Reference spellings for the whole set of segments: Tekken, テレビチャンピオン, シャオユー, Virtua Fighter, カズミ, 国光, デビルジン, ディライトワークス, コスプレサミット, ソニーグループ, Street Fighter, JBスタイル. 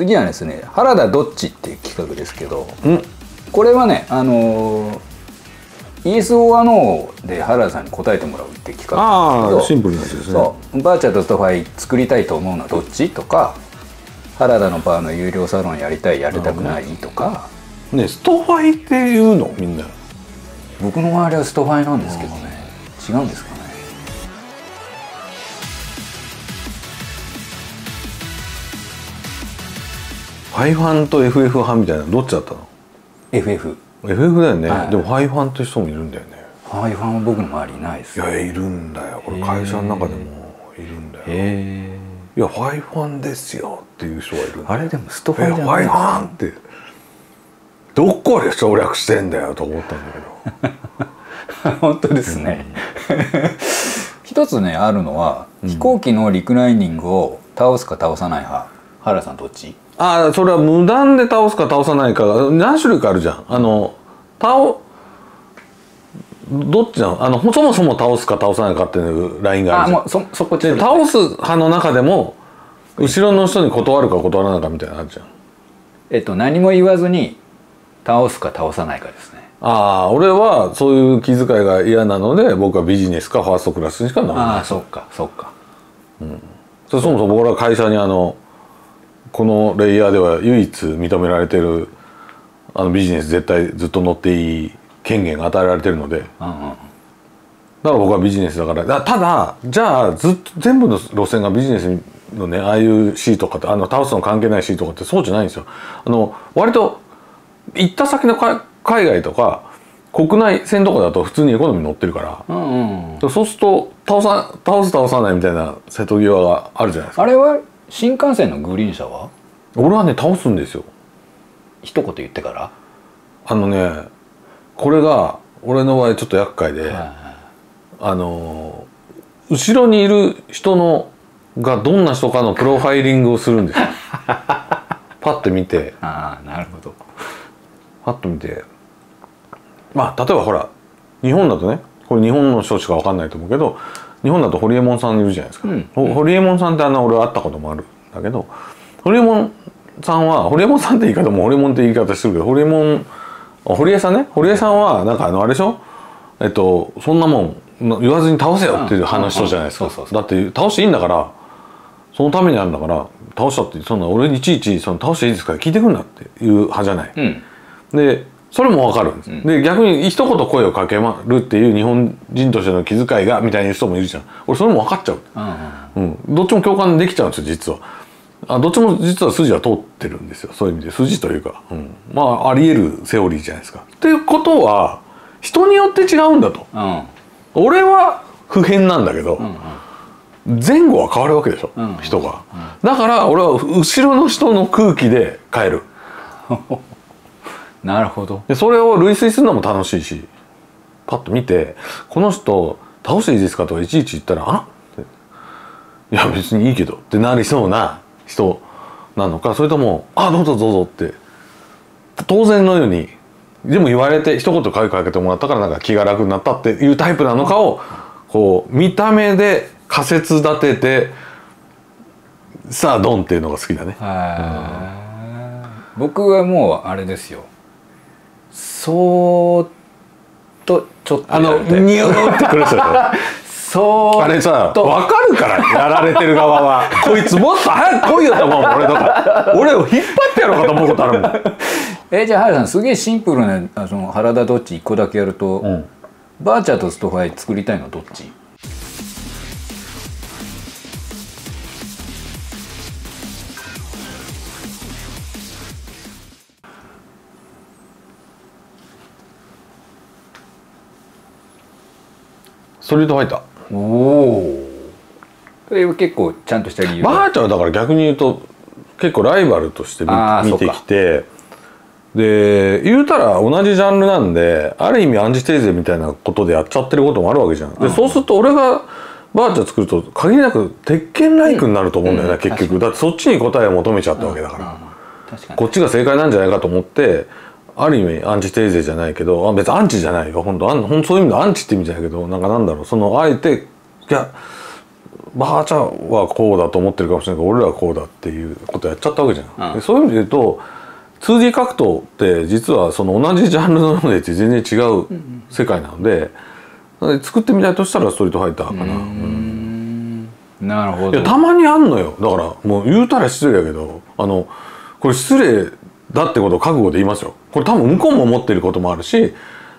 次はですね、原田どっちっていう企画ですけど、これはね、イエス・オア・ノーで原田さんに答えてもらうって企画ですけど、シンプルなやつですね。そう、バーチャルとファイ作りたいと思うのはどっちとか、原田のバーの有料サロンやりたいやりたくないとかね。ストファイっていうのみんな、僕の周りはストファイなんですけどね。違うんですかね。ファイファンと FF 派みたいな、どっちだったの？ FF だよね、はい、でもファイファンって人もいるんだよね。ファイファンは僕の周りいないです。いや、いるんだよ、これ会社の中でもいるんだよ。いや、ファイファンですよっていう人がいるんだよ。あれでもストファイじゃないですか。ファイファンってどこで省略してんだよと思ったんだけど本当ですね、一つねあるのは、飛行機のリクライニングを倒すか倒さない派、原さんどっち？ああ、それは無断で倒すか倒さないかが何種類かあるじゃん。どっちなの？そもそも倒すか倒さないかっていうラインがあるじゃん。そこで倒す派の中でも後ろの人に断るか断らないかみたいなのあるじゃん。何も言わずに倒すか倒さないかですね。ああ、俺はそういう気遣いが嫌なので、僕はビジネスかファーストクラスにしかならない。ああ、そっかそっか。そもそも僕ら会社にこのレイヤーでは唯一認められてるビジネス絶対ずっと乗っていい権限が与えられてるので、だから僕はビジネスだから。ただ、じゃあずっと全部の路線がビジネスのね、ああいうシートとかって倒すの関係ないシートとかってそうじゃないんですよ。割と行った先の海外とか国内線とかだと普通にエコノミー乗ってるから、そうすると倒さないみたいな瀬戸際があるじゃないですか。あれは新幹線のグリーン車は俺はね、倒すんですよ、一言言ってから。これが俺の場合ちょっと厄介で、後ろにいる人がどんな人かのプロファイリングをするんですよパッと見て、ああなるほど、パッと見て、まあ例えばほら日本だとね、これ日本の人しか分かんないと思うけど、日本だとホリエモンさんいるじゃないですか。ホリエモンさんって俺会ったこともあるんだけど、ホリエモンさんは、ホリエモンさんって言い方もホリエモンって言い方してるけど、ホリエさんはなんかあれでしょ、そんなもん言わずに倒せよっていう話人じゃないですか。だって倒していいんだから、そのためにあるんだから倒したって、そんな俺にいちいち倒していいですから聞いてくんなっていう派じゃない。でそれも分かるんです、で逆に一言声をかけまるっていう日本人としての気遣いがみたいな人もいるじゃん。俺それも分かっちゃう、どっちも共感できちゃうんですよ実は。どっちも実は筋は通ってるんですよ、そういう意味で。筋というか、まああり得るセオリーじゃないですか。っていうことは人によって違うんだと、俺は普遍なんだけど、前後は変わるわけでしょ、人が。だから俺は後ろの人の空気で変えるなるほど。でそれを類推するのも楽しいし、パッと見て「この人倒していいですか?」とかいちいち言ったら「あっ?」いや別にいいけど」ってなりそうな人なのか、それとも「あどうぞどうぞ」って当然のようにでも言われて、一言声かけてもらったからなんか気が楽になったっていうタイプなのかを、こう見た目で仮説立ててさあドンっていうのが好きだね。僕はもうあれですよ、そーっとちょっとニューってくる人だそう、あれさ分かるから、やられてる側はこいつもっと早く来いよと思う俺とか、俺を引っ張ってやろうかと思うことあるもんじゃあ原さん、すげえシンプルな原田どっち1個だけやると、バーチャーとストファイ作りたいのはどっち？ストリートファイター。それは結構ちゃんとした理由。バーチャルだから逆に言うと結構ライバルとして見てきて、で言うたら同じジャンルなんで、ある意味アンチテーゼみたいなことでやっちゃってることもあるわけじゃん。でそうすると俺がバーチャル作ると限りなく鉄拳ライクになると思うんだよね、結局。だってそっちに答えを求めちゃったわけだから、こっちが正解なんじゃないかと思って、ある意味アンチテーゼじゃないけど、別にアンチじゃないよ、本当そういう意味のアンチって意味じゃないけど、なんかなんだろう、あえていやばあちゃんはこうだと思ってるかもしれないけど俺らはこうだっていうことやっちゃったわけじゃん、うん、そういう意味で言うと 2D 格闘って実はその同じジャンルなので全然違う世界なので、うん、作ってみたいとしたらストリートファイターかな。うん、なるほど。いやたまにあんのよ。だからもう言うたら失礼やけどこれ失礼だってことを覚悟で言いますよ。これ多分向こうも思ってることもあるし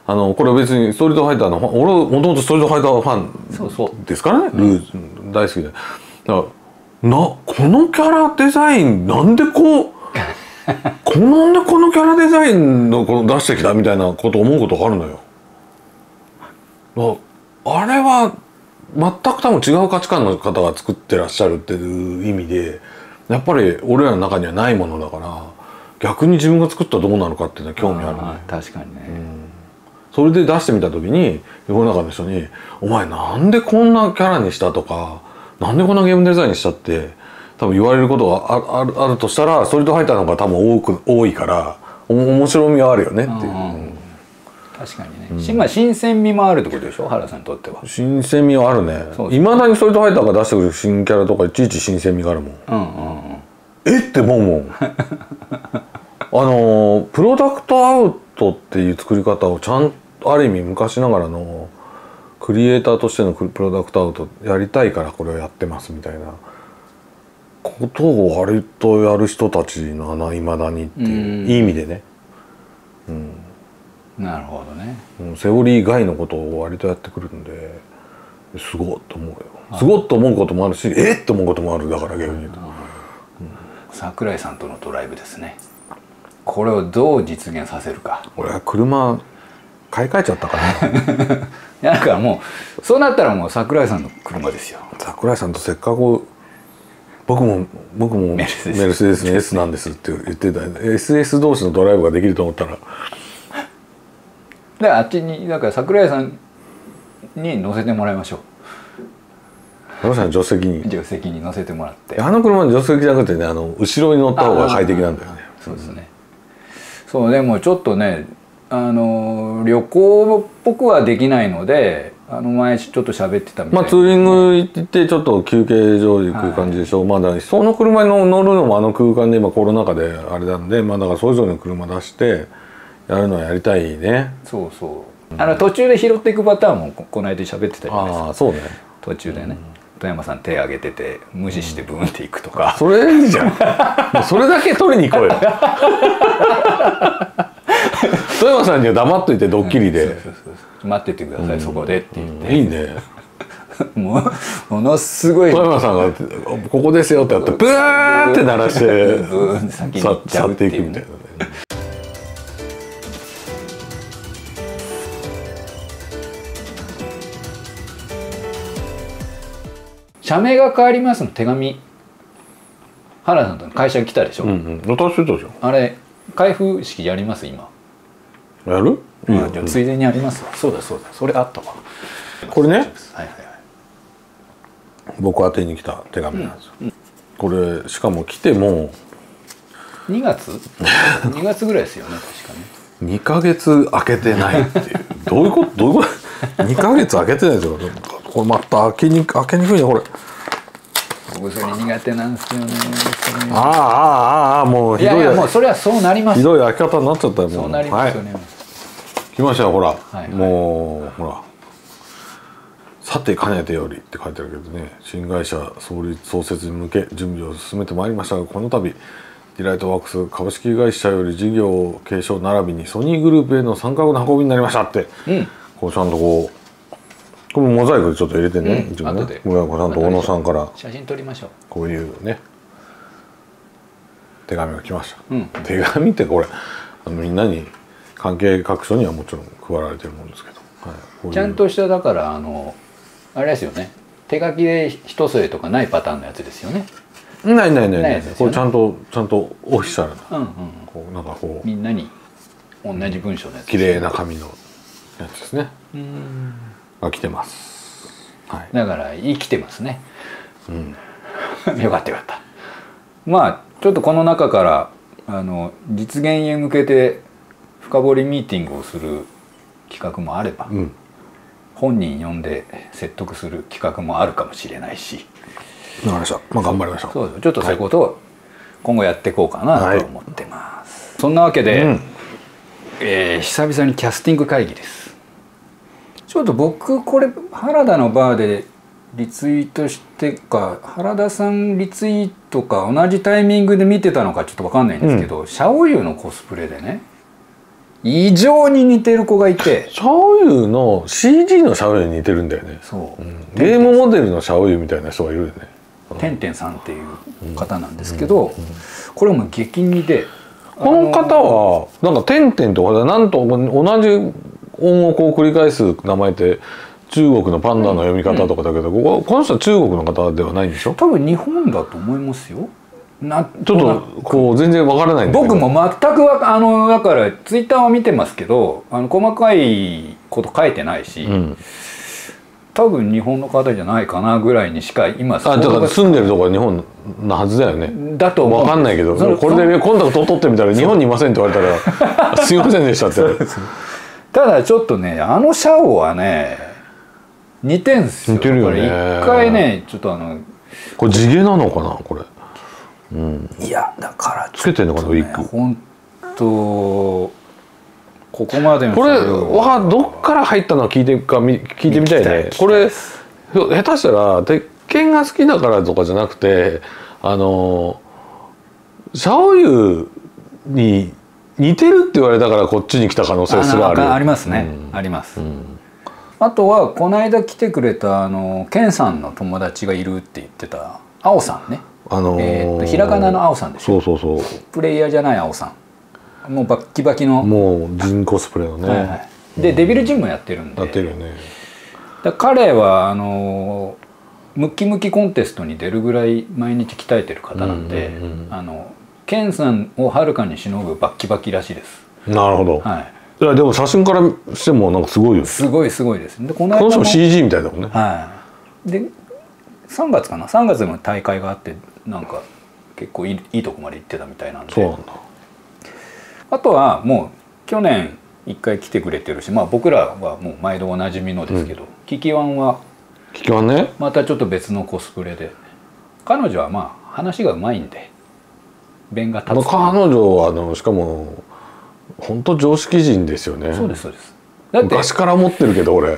これは別にストリートファイターの俺もともとストリートファイターファンですからね。ルーズ大好きでだからこのキャラデザインなんでこのキャラデザインのこの出してきたみたいなこと思うことがあるのよ。あれは全く多分違う価値観の方が作ってらっしゃるっていう意味でやっぱり俺らの中にはないものだから逆に自分が作ったらどうなのかっていうのは興味あるね。確かにね、うんそれで出してみた時に世の中の人に「お前なんでこんなキャラにした?」とか「なんでこんなゲームデザインした?」って多分言われることがあるとしたらストリートファイターの方が多分多いから面白みはあるよねっていう、うん、確かにね、うん、新鮮味もあるってことでしょ原さんにとっては。新鮮味はあるね。いまだにストリートファイターが出してくる新キャラとかいちいち新鮮味があるもん。えって思うもん。プロダクトアウトっていう作り方をちゃんとある意味昔ながらのクリエイターとしてのプロダクトアウトやりたいからこれをやってますみたいなことを割とやる人たちのいまだにっていういい意味でね、うん、なるほどね、うん、セオリー外のことを割とやってくるんですごっと思うよ。すごっと思うこともあるしえっと思うこともある。だから逆に言うと桜井さんとのドライブですね。これをどう実現させるか。俺は車買い替えちゃったからね。いやだからもうそうなったらもう桜井さんの車ですよ。桜井さんとせっかく僕もメルセデスの S なんですって言ってた SS 同士のドライブができると思ったらであっちにだから桜井さんに乗せてもらいましょう。桜井さんの助手席に乗せてもらって。あの車の助手席じゃなくてね後ろに乗った方が快適なんだよね。そうですね。そうでもちょっとね旅行っぽくはできないので前ちょっと喋ってたみたいな、まあ、ツーリング行ってちょっと休憩所に行く感じでしょう、はい、まだその車に乗るのも空間で今コロナ禍であれなんで、まあ、だからそれぞれの車出してやるのはやりたいね。そうそう、うん、途中で拾っていくパターンもこの間喋ってたじゃないですか。あそうね途中でね、うん富山さん手挙げてて無視してブーンっていくとか、うん、それいいじゃん。もうそれだけ取りに行こうよ。富山さんには黙っといてドッキリで待っててください、うん、そこでって言って、うん、いいね。ものすごい富山さんがここですよってやってブーって鳴らして先に去っていくみたいなね。社名が変わりますの手紙原さんとの会社に来たでしょ。あれ開封式やります今やる、うん、じゃあついでにやりますわ。そうだそうだそれあったわ。これね、はいはいはい、僕宛てに来た手紙なんですよ、うんうん、これしかも来ても2月2月ぐらいですよね確かね。2ヶ月空けてないっていうどういうこと2ヶ月空けてないですよ。これまた開けにくいねこれ。僕それ苦手なんですよね。ああもうひどい。いやいやもうそれはそうなります。ひどい開け方になっちゃったよもう。そうなりますよね。来ましたよほらもうほら。さてかねてよりって書いてあるけどね。新会社創設に向け準備を進めてまいりましたがこの度。ディライトワークス株式会社より事業継承並びにソニーグループへの参画の運びになりましたって。うん。こうちゃんとこれモザイクでちょっと入れてね、自分で村岡さんと小野さんから写真撮りましょう。こういうね手紙が来ました、うん、手紙ってこれみんなに関係各所にはもちろん配られてるもんですけど、はい、こういうちゃんとしただからあれですよね手書きで一添えとかないパターンのやつですよね。ないこれちゃんとオフィシャルな、こうなんかこうみんなに同じ文章のやつ、綺麗な紙のやつですね。うん来てます、はい、だから生きてますね、うん、よかったよかった。まあちょっとこの中から実現へ向けて深掘りミーティングをする企画もあれば、うん、本人呼んで説得する企画もあるかもしれないし。わかりました。まあ頑張りましょう。そうです。ちょっとそういうことを今後やっていこうかなと思ってます、はい、そんなわけで、うん、久々にキャスティング会議です。ちょっと僕これ原田のバーでリツイートしてか原田さんリツイートか同じタイミングで見てたのかちょっと分かんないんですけど、うん、シャオユーのコスプレでね異常に似てる子がいてシャオユーの CG のシャオユーに似てるんだよね。そう、うん、ゲームモデルのシャオユーみたいな人がいるよね。てんてんさんっていう方なんですけど、これも激似でこの方はなんかてんてんとかなんと同じ音をこう繰り返す名前って中国のパンダの読み方とかだけど、うん、この人は中国の方ではないんでしょ。多分日本だと思いますよ。ちょっとこう全然わからないんですけど、僕も全くだからツイッターを見てますけど細かいこと書いてないし、うん、多分日本の方じゃないかなぐらいにしか今だから住んでるとこは日本なはずだよね。だとわかんないけどこれでコンタクトを取ってみたら日本にいませんって言われたらすいませんでしたって。ただちょっとねシャオはね似てんすよ。似てるよね。一回ねちょっとこれ地毛なのかなこれ。うん、いやだからつけてんのかなウィッグ。本当ここまでのこれはどっから入ったの聞いてみたいね。これ下手したら鉄拳が好きだからとかじゃなくてシャオユーに似てるって言われたからこっちに来た可能性すらある。ありますね。うん、あります。うん、あとはこの間来てくれたケンさんの友達がいるって言ってた青さんね、ひらがなの青さんですよ。そうそうそう、プレイヤーじゃない青さん、もうバッキバキのもう人コスプレのね、はいはい、で、うん、デビルジンもやってるんでやってるよね。だ彼はムキムキコンテストに出るぐらい毎日鍛えてる方なんでケンさんをはるかにしのぐバッキバキらしいです。なるほど、はい。いやでも写真からしてもなんかすごいよ。すごいすごいです。でこの人も CG みたいだもんね。はい。で3月かな、3月でも大会があってなんか結構いいとこまで行ってたみたいなんで。そうなんだ。あとはもう去年1回来てくれてるし、まあ僕らはもう毎度おなじみのですけど、うん、キキワンはねまたちょっと別のコスプレで、彼女はまあ話がうまいんで弁が立つ。彼女はしかも本当常識人ですよね。そうですそうです。だって昔から思ってるけど俺、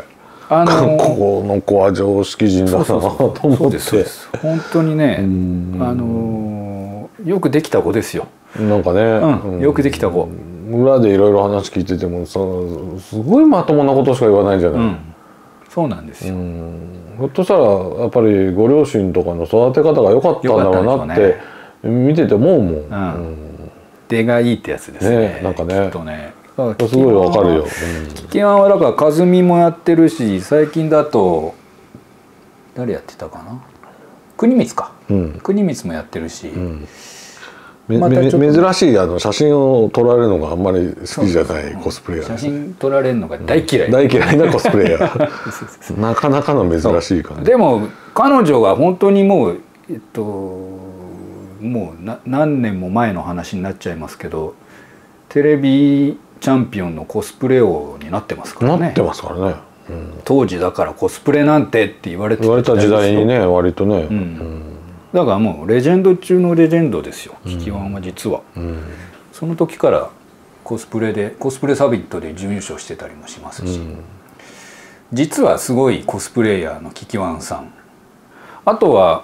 この子は常識人だなと思って。本当にね、よくできた子ですよ。なんかね、うん、よくできた子。裏でいろいろ話聞いててもすごいまともなことしか言わないじゃない。うん、そうなんですよ。ひょっとしたらやっぱりご両親とかの育て方が良かったんだろうなって見てて思うもん。うんうん、出がいいってやつですね。なんかね。きっとね。すごいわかるよ。キキワンはだからカズミもやってるし、最近だと誰やってたかな。国光か。国光もやってるし。珍しい写真を撮られるのがあんまり好きじゃないコスプレイヤー。写真撮られるのが大嫌い。大嫌いなコスプレイヤー。なかなかの珍しい感じ。でも彼女が本当にもうもう何年も前の話になっちゃいますけどテレビチャンピオンのコスプレ王になってますからね。なってますからね、うん、当時だからコスプレなんてって言われた時代にね割とね、うんうん、だからもうレジェンド中のレジェンドですよキキワンは実は、うんうん、その時からコスプレサミットで準優勝してたりもしますし、うん、実はすごいコスプレイヤーのキキワンさん、あとは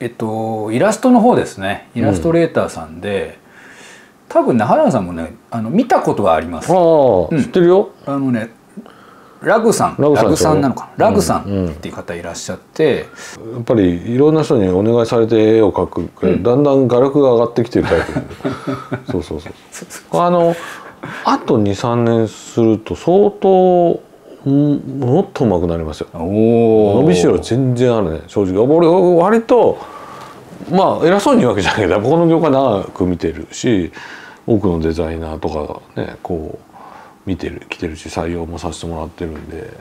イラストの方ですね、イラストレーターさんで、うん、多分ね原田さんもね見たことはあります。知ってるよ。ねラグさんなのかな、ラグさんっていう方いらっしゃって、うんうん、やっぱりいろんな人にお願いされて絵を描くから、うん、だんだん画力が上がってきてるタイプそうそうそうあと 2,3 年すると相当もっと上手くなりますよ。伸びしろ全然あるね正直。俺割とまあ偉そうに言うわけじゃないけどこの業界長く見てるし多くのデザイナーとかねこう見てきてるし採用もさせてもらってるんで、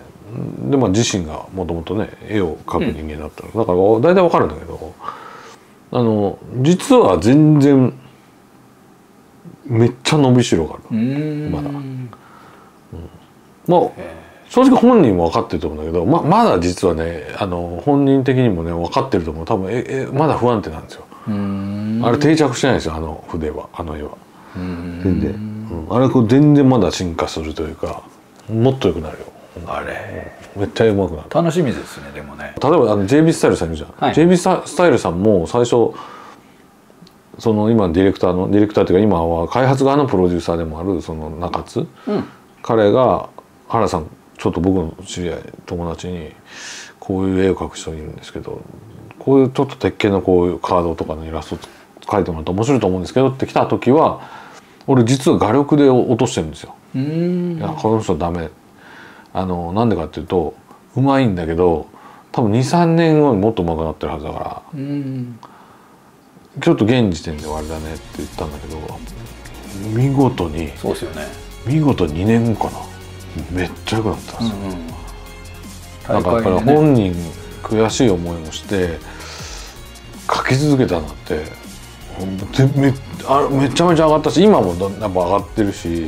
でまあ自身がもともとね絵を描く人間だったの、うん、だから大体わかるんだけど実は全然めっちゃ伸びしろがあるまだ。まあ正直本人も分かってると思うんだけど、まだ実はね、本人的にもね分かってると思う。多分まだ不安定なんですよ。あれ定着してないですよ、あの筆は、あの絵は。全然、あれこう全然まだ進化するというか、もっと良くなるよ。あれめっちゃうまくなる。楽しみですね。でもね、例えばJB スタイルさんいるじゃん、はい、JB スタイルさんも最初その今ディレクターというか今は開発側のプロデューサーでもあるその中津、彼が原さんちょっと僕の知り合い友達にこういう絵を描く人いるんですけど、こういうちょっと鉄拳のこういうカードとかのイラスト描いてもらうと面白いと思うんですけどって来た時は俺実は画力で落としてるんですよ。いやこの人ダメ、なんでかっていうとうまいんだけど多分 2,3 年後にもっとうまくなってるはずだから、ちょっと現時点ではあれだねって言ったんだけど、見事にそうですよね、見事2年後かな、めっちゃ良くなったんですよ。なんかやっぱり本人悔しい思いもして書き続けたなってめちゃめちゃ上がったし、今もやっぱ上がってるし、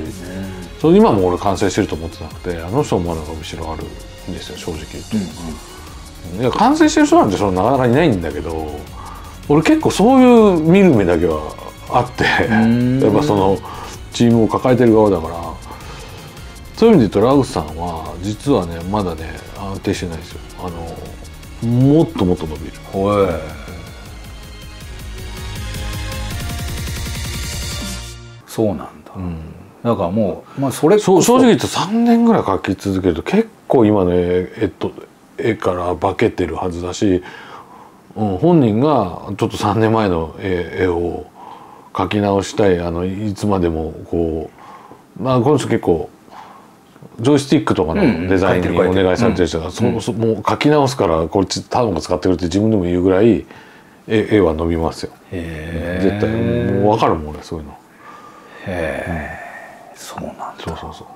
それ今も俺完成してると思ってなくて、あの人もまだむしろあるんですよ、正直言うと。いや完成してる人なんてそのなかなかいないんだけど、俺結構そういう見る目だけはあってやっぱそのチームを抱えてる側だから、そういう意味で言うとラグさんは実はねまだね安定してないですよ。もっともっと伸びる。そうなんだ。だからもう、それ正直言うと3年ぐらい描き続けると結構今の絵から化けてるはずだし、本人がちょっと3年前の絵を描き直したい、いつまでもこう、この人結構ジョイスティックとかのデザインにお願いされてる人が、もう描き直すからこっち頼むから使ってくれって自分でも言うぐらい絵は伸びますよ。絶対分かるもん俺そういうの。そうなんだ。そうそうそう。